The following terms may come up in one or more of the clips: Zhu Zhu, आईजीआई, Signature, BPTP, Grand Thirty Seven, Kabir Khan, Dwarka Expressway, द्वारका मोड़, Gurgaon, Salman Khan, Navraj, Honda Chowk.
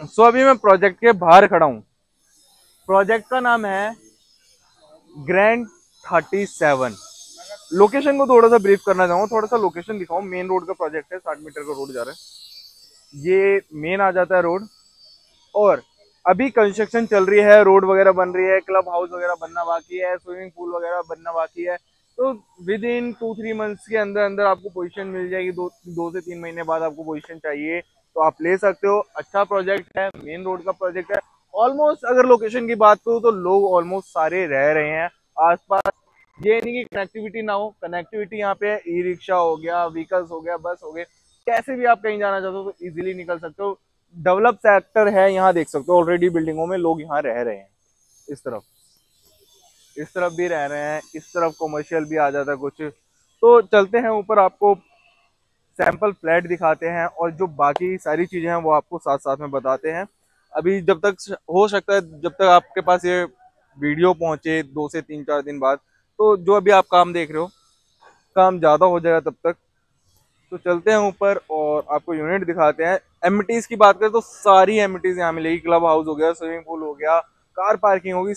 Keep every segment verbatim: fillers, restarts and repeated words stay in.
सो so, अभी मैं project के बाहर खड़ा हूँ। प्रोजेक्ट का नाम है ग्रैंड थर्टी सेवन। लोकेशन को थोड़ा सा ब्रीफ करना चाहूँ, थोड़ा सा लोकेशन दिखाऊँ। मेन रोड का प्रोजेक्ट है, साठ मीटर का रोड जा रहा है, ये मेन आ जाता है रोड। और अभी कंस्ट्रक्शन चल रही है, रोड वगैरह बन रही है, क्लब हाउस वगैरह बनना बाकी है, स्विमिंग पूल वगैरह बनना बाकी है। तो within two three months के अंदर अंदर आपको पोजीशन मिल जाएगी। दो दो से तीन महीने बाद आपको पोजीशन चाहिए तो आप ले सकते हो। अच्छा प्रोजेक्ट है, मेन रोड का प्रोजेक्ट है। ऑलमोस्ट अगर लोकेशन की बात करूँ तो लोग ऑलमोस्ट सारे रह रहे हैं आसपास। ये नहीं कि कनेक्टिविटी ना हो, कनेक्टिविटी यहाँ पे है। ई रिक्शा हो गया, व्हीकल्स हो गया, बस हो गया, कैसे भी आप कहीं जाना चाहते हो तो इजीली निकल सकते हो। डेवलप सेक्टर है, यहाँ देख सकते हो ऑलरेडी बिल्डिंगों में लोग यहाँ रह रहे हैं। इस तरफ इस तरफ भी रह रहे हैं, इस तरफ कॉमर्शियल भी आ जाता है कुछ। तो चलते हैं ऊपर, आपको सैंपल फ्लैट दिखाते हैं और जो बाकी सारी चीज़ें हैं वो आपको साथ साथ में बताते हैं। अभी जब तक हो सकता है, जब तक आपके पास ये वीडियो पहुँचे दो से तीन चार दिन बाद, तो जो अभी आप काम देख रहे हो काम ज़्यादा हो जाएगा तब तक। तो चलते हैं ऊपर और आपको यूनिट दिखाते हैं। एमिटीज़ की बात करें तो सारी एमिटीज़ यहाँ मिलेगी। क्लब हाउस हो गया, स्विमिंग पूल हो गया, कार पार्किंग होगी,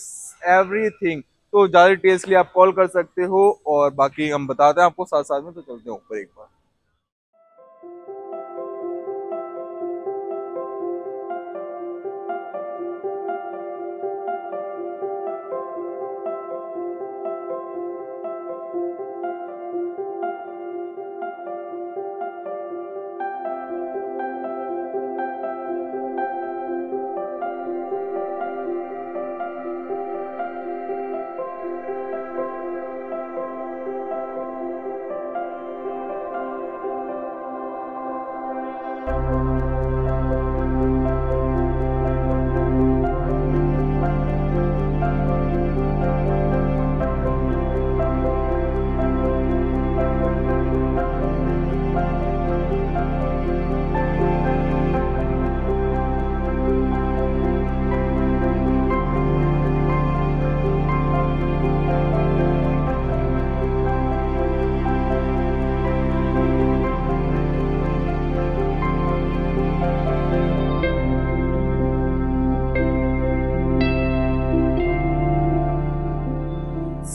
एवरीथिंग। तो ज़्यादा डिटेल्स के लिए आप कॉल कर सकते हो और बाकी हम बताते हैं आपको साथ साथ में। तो चलते हैं ऊपर एक बार।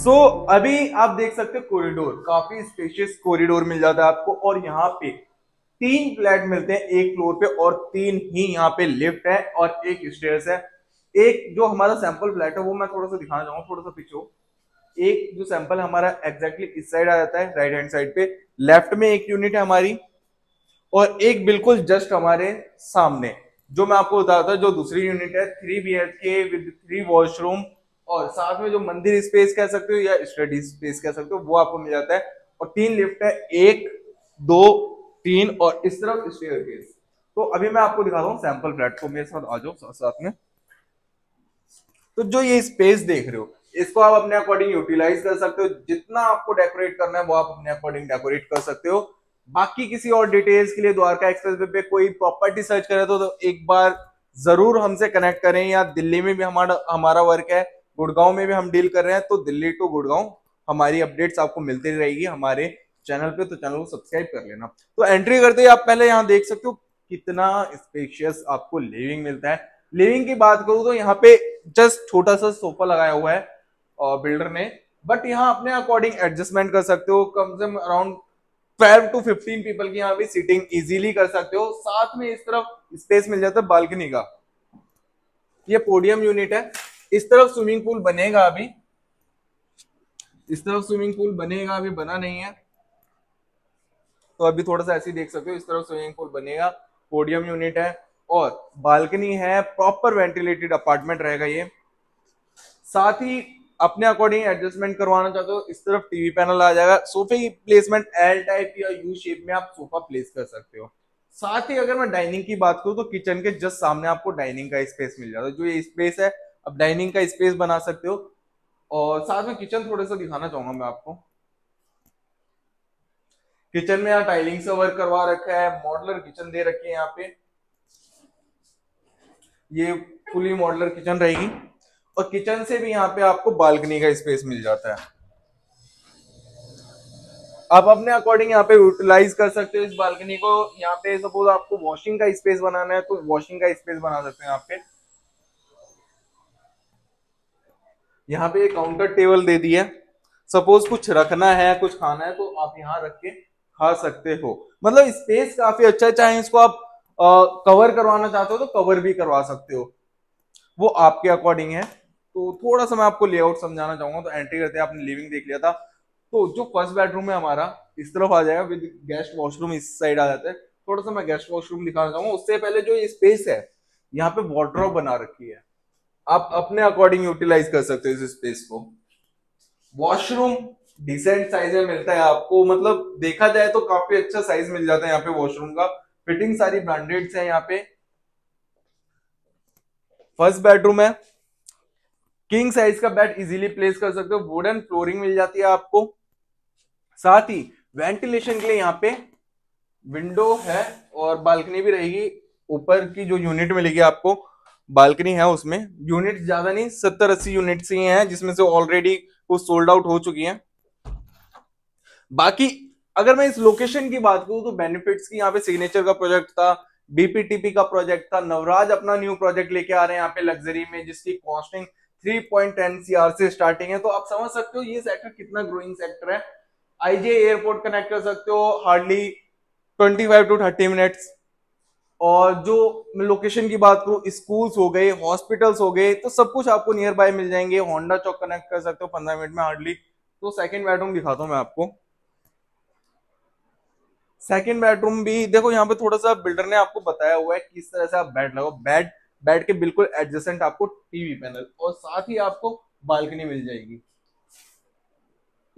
तो so, अभी आप देख सकते हो कॉरिडोर, काफी स्पेशियस कॉरिडोर मिल जाता है आपको। और यहाँ पे तीन फ्लैट मिलते हैं एक फ्लोर पे और तीन ही यहाँ पे लिफ्ट है और एक स्टेयर्स है। एक जो हमारा सैंपल फ्लैट है वो मैं थोड़ा सा दिखाना चाहूंगा, थोड़ा सा पीछे। एक जो सैंपल हमारा एग्जैक्टली इस साइड आ जाता है, राइट हैंड साइड पे लेफ्ट में एक यूनिट है हमारी और एक बिल्कुल जस्ट हमारे सामने जो मैं आपको बताता हूँ जो दूसरी यूनिट है, three B H K with three washroom और साथ में जो मंदिर स्पेस कह सकते हो या स्टडी स्पेस कह सकते हो वो आपको मिल जाता है। और तीन लिफ्ट है, एक दो तीन और इस तरफ स्टेयरकेस। तो अभी मैं आपको दिखाता हूँ सैंपल फ्लैट को, मेरे साथ आ जाओ साथ साथ में। तो जो ये स्पेस देख रहे हो इसको आप अपने अकॉर्डिंग यूटिलाइज कर सकते हो, जितना आपको डेकोरेट करना है वो आप अपने अकॉर्डिंग डेकोरेट कर सकते हो। बाकी किसी और डिटेल्स के लिए द्वारका एक्सप्रेसवे पे कोई प्रॉपर्टी सर्च करे तो, तो एक बार जरूर हमसे कनेक्ट करें। या दिल्ली में भी हमारा हमारा वर्क है, गुड़गांव में भी हम डील कर रहे हैं। तो दिल्ली टू गुड़गांव हमारी अपडेट्स आपको मिलती रहेगी हमारे चैनल पे, तो चैनल को सब्सक्राइब कर लेना। तो एंट्री करते ही आप पहले यहाँ देख सकते हो कितना स्पेशियस आपको लिविंग मिलता है। लिविंग की बात करूँ तो यहाँ पे जस्ट छोटा सा सोफा लगाया हुआ है और बिल्डर ने, बट यहाँ अपने अकॉर्डिंग एडजस्टमेंट कर सकते हो। कम से कम around twelve to fifteen people की यहाँ पे सीटिंग इजिली कर सकते हो। साथ में इस तरफ स्पेस मिल जाता है बालकनी का। ये पोडियम यूनिट है, इस तरफ स्विमिंग पूल बनेगा अभी, इस तरफ स्विमिंग पूल बनेगा अभी बना नहीं है। तो अभी थोड़ा सा ऐसे ही देख सकते हो, इस तरफ स्विमिंग पूल बनेगा, पोडियम यूनिट है और बालकनी है। प्रॉपर वेंटिलेटेड अपार्टमेंट रहेगा ये। साथ ही अपने अकॉर्डिंग एडजस्टमेंट करवाना चाहते हो, इस तरफ टीवी पैनल आ जाएगा। सोफे की प्लेसमेंट एल टाइप या यू शेप में आप सोफा प्लेस कर सकते हो। साथ ही अगर मैं डाइनिंग की बात करूँ तो किचन के जस्ट सामने आपको डाइनिंग का स्पेस मिल जाता है। जो ये स्पेस है आप डाइनिंग का स्पेस बना सकते हो। और साथ में किचन थोड़ा सा दिखाना चाहूंगा मैं आपको। किचन में यहाँ टाइलिंग से वर्क करवा रखा है, मॉडलर किचन दे रखी है यहाँ पे। ये फुली मॉडलर किचन रहेगी और किचन से भी यहाँ पे आपको बालकनी का स्पेस मिल जाता है। आप अपने अकॉर्डिंग यहाँ पे यूटिलाइज कर सकते हो इस बालकनी को। यहाँ पे सपोज आपको वॉशिंग का स्पेस बनाना है तो वॉशिंग का स्पेस बना सकते हैं यहाँ पे। यहाँ पे काउंटर टेबल दे दिया, सपोज कुछ रखना है कुछ खाना है तो आप यहाँ रख के खा सकते हो। मतलब स्पेस काफी अच्छा है, चाहे इसको आप आ, कवर करवाना चाहते हो तो कवर भी करवा सकते हो, वो आपके अकॉर्डिंग है। तो थोड़ा सा मैं आपको लेआउट समझाना चाहूंगा। तो एंट्री करते हैं, आपने लिविंग देख लिया था। तो जो फर्स्ट बेडरूम है हमारा इस तरफ आ जाएगा, विद गेस्ट वॉशरूम इस साइड आ जाता है। थोड़ा सा मैं गेस्ट वॉशरूम दिखाना चाहूंगा। उससे पहले जो ये स्पेस है यहाँ पे वार्डरोब बना रखी है, आप अपने अकॉर्डिंग यूटिलाइज कर सकते हो इस स्पेस को। वॉशरूम डिसेंट साइज में मिलता है आपको, मतलब देखा जाए तो काफी अच्छा साइज मिल जाता है यहाँ पे वॉशरूम का। फिटिंग सारी ब्रांडेड है यहाँ पे। फर्स्ट बेडरूम है, किंग साइज का बेड इजीली प्लेस कर सकते हो। वुडन फ्लोरिंग मिल जाती है आपको, साथ ही वेंटिलेशन के लिए यहाँ पे विंडो है और बालकनी भी रहेगी। ऊपर की जो यूनिट मिलेगी आपको बालकनी है, उसमें यूनिट ज्यादा नहीं, सत्तर अस्सी यूनिट्स ही हैं, जिसमें से ऑलरेडी वो सोल्ड आउट हो चुकी हैं। बाकी अगर मैं इस लोकेशन की बात करूं तो बेनिफिट्स की, यहाँ पे सिग्नेचर का प्रोजेक्ट था, बीपीटीपी का प्रोजेक्ट था, नवराज अपना न्यू प्रोजेक्ट लेके आ रहे हैं यहाँ पे लग्जरी में, जिसकी कॉस्टिंग तीन पॉइंट एक करोड़ से स्टार्टिंग है। तो आप समझ सकते हो ये सेक्टर कितना ग्रोइंग सेक्टर है। आईजीआई एयरपोर्ट कनेक्ट कर सकते हो हार्डली पच्चीस टू तीस मिनट्स। और जो लोकेशन की बात करूँ, स्कूल्स हो गए, हॉस्पिटल्स हो गए, तो सब कुछ आपको नियर बाय मिल जाएंगे। होंडा चौक कनेक्ट कर सकते हो पंद्रह मिनट में हार्डली। तो सेकेंड बेडरूम दिखाता हूँ मैं आपको। सेकेंड बेडरूम भी देखो, यहाँ पे थोड़ा सा बिल्डर ने आपको बताया हुआ है किस तरह से आप बेड लगाओ। बेड बेड के बिल्कुल एडजेसेंट आपको टीवी पैनल और साथ ही आपको बालकनी मिल जाएगी।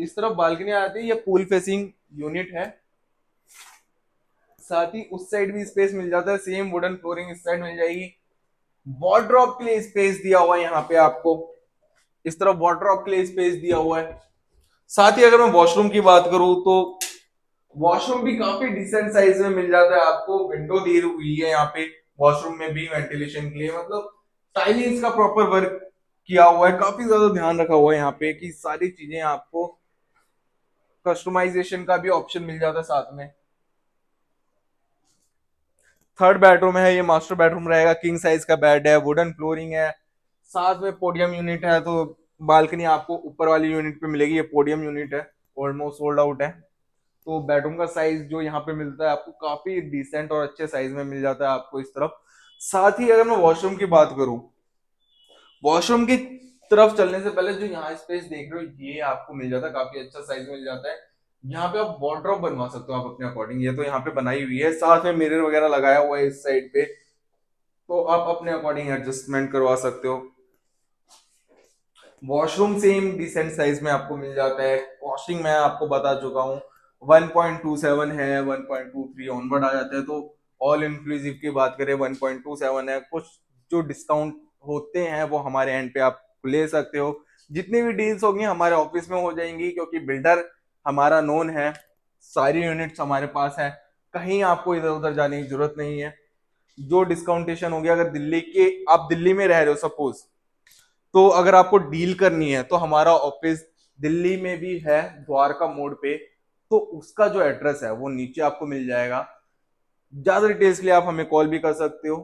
इस तरफ बालकनी आती है, ये पूल फेसिंग यूनिट है। साथ ही उस साइड भी स्पेस मिल जाता है, सेम वुडन फ्लोरिंग इस साइड मिल जाएगी। वार्डरोब के लिए स्पेस दिया हुआ है यहाँ पे आपको, इस तरफ वार्डरोब के लिए स्पेस दिया हुआ है। साथ ही अगर मैं वॉशरूम की बात करूं तो वॉशरूम भी काफी डिसेंट साइज में मिल जाता है आपको। विंडो दी हुई है यहाँ पे वॉशरूम में भी वेंटिलेशन के लिए, मतलब टाइलिंग्स का प्रॉपर वर्क किया हुआ है, काफी ज्यादा ध्यान रखा हुआ है यहाँ पे कि सारी चीजें आपको कस्टमाइजेशन का भी ऑप्शन मिल जाता है साथ में। थर्ड बेडरूम है, ये मास्टर बेडरूम रहेगा। किंग साइज का बेड है, वुडन फ्लोरिंग है, साथ में पोडियम यूनिट है। तो बालकनी आपको ऊपर वाली यूनिट पे मिलेगी, ये पोडियम यूनिट है, ऑलमोस्ट सोल्ड आउट है। तो बेडरूम का साइज जो यहाँ पे मिलता है आपको काफी डिसेंट और अच्छे साइज में मिल जाता है आपको इस तरफ। साथ ही अगर मैं वॉशरूम की बात करूं, वॉशरूम की तरफ चलने से पहले जो यहाँ स्पेस देख रहे हो ये आपको मिल जाता है, काफी अच्छा साइज मिल जाता है। यहाँ पे आप वार्डरोब बनवा सकते हो आप अपने अकॉर्डिंग, ये तो यहाँ पे बनाई हुई है। साथ में मिरर वगैरह लगाया हुआ है इस साइड पे, तो आप अपने अकॉर्डिंग एडजस्टमेंट करवा सकते हो। वॉशरूम सेम डिसेंट साइज में आपको मिल जाता है। कॉस्टिंग मैं आपको बता चुका हूँ, वन पॉइंट टू सेवन है, one point two three onward आ जाता है। तो ऑल इंक्लूसिव की बात करें वन पॉइंट टू सेवन है। कुछ जो डिस्काउंट होते हैं वो हमारे एंड पे आप ले सकते हो। जितनी भी डील्स होंगी हमारे ऑफिस में हो जाएंगी, क्योंकि बिल्डर हमारा नोन है, सारी यूनिट्स हमारे पास है, कहीं आपको इधर उधर जाने की जरूरत नहीं है। जो डिस्काउंटेशन होगी, अगर दिल्ली के आप दिल्ली में रह रहे हो सपोज, तो अगर आपको डील करनी है तो हमारा ऑफिस दिल्ली में भी है, द्वारका मोड़ पे। तो उसका जो एड्रेस है वो नीचे आपको मिल जाएगा। ज्यादा डिटेल्स के लिए आप हमें कॉल भी कर सकते हो,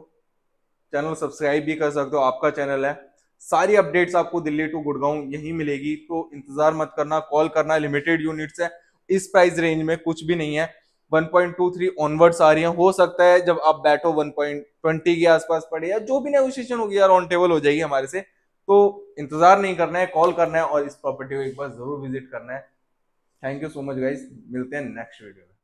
चैनल सब्सक्राइब भी कर सकते हो, आपका चैनल है। सारी अपडेट्स आपको दिल्ली टू गुड़गांव यही मिलेगी, तो इंतजार मत करना, कॉल करना। लिमिटेड यूनिट्स है, इस प्राइस रेंज में कुछ भी नहीं है। One point two three onwards आ रही है, हो सकता है जब आप बैठो वन पॉइंट टू जीरो के आसपास पड़े, या जो भी नेगोशिएशन होगी यार ऑन टेबल हो जाएगी हमारे से। तो इंतजार नहीं करना है, कॉल करना है और इस प्रॉपर्टी को एक बार जरूर विजिट करना है। Thank you so much guys, मिलते हैं नेक्स्ट वीडियो में।